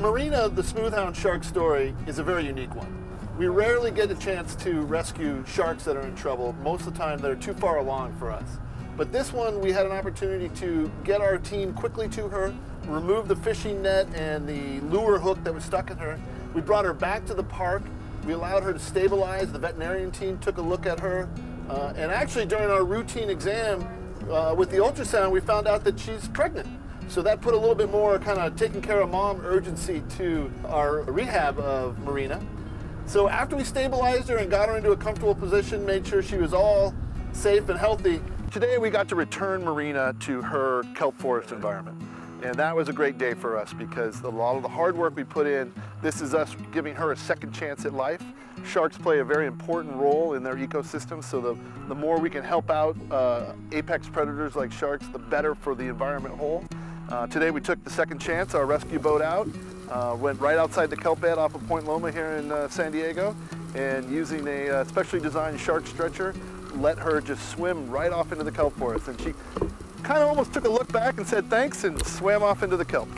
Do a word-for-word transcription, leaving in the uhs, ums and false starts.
Marina, the smooth-hound shark story, is a very unique one. We rarely get a chance to rescue sharks that are in trouble. Most of the time, they're too far along for us. But this one, we had an opportunity to get our team quickly to her, remove the fishing net and the lure hook that was stuck in her. We brought her back to the park. We allowed her to stabilize. The veterinarian team took a look at her. Uh, and actually, during our routine exam uh, with the ultrasound, we found out that she's pregnant. So that put a little bit more kind of taking care of mom urgency to our rehab of Marina. So after we stabilized her and got her into a comfortable position, made sure she was all safe and healthy, today we got to return Marina to her kelp forest environment. And that was a great day for us because a lot of the hard work we put in, this is us giving her a second chance at life. Sharks play a very important role in their ecosystem, so the, the more we can help out uh, apex predators like sharks, the better for the environment whole. Uh, today we took the second chance, our rescue boat out, uh, went right outside the kelp bed off of Point Loma here in uh, San Diego, and using a uh, specially designed shark stretcher, let her just swim right off into the kelp forest. And she kind of almost took a look back and said thanks and swam off into the kelp.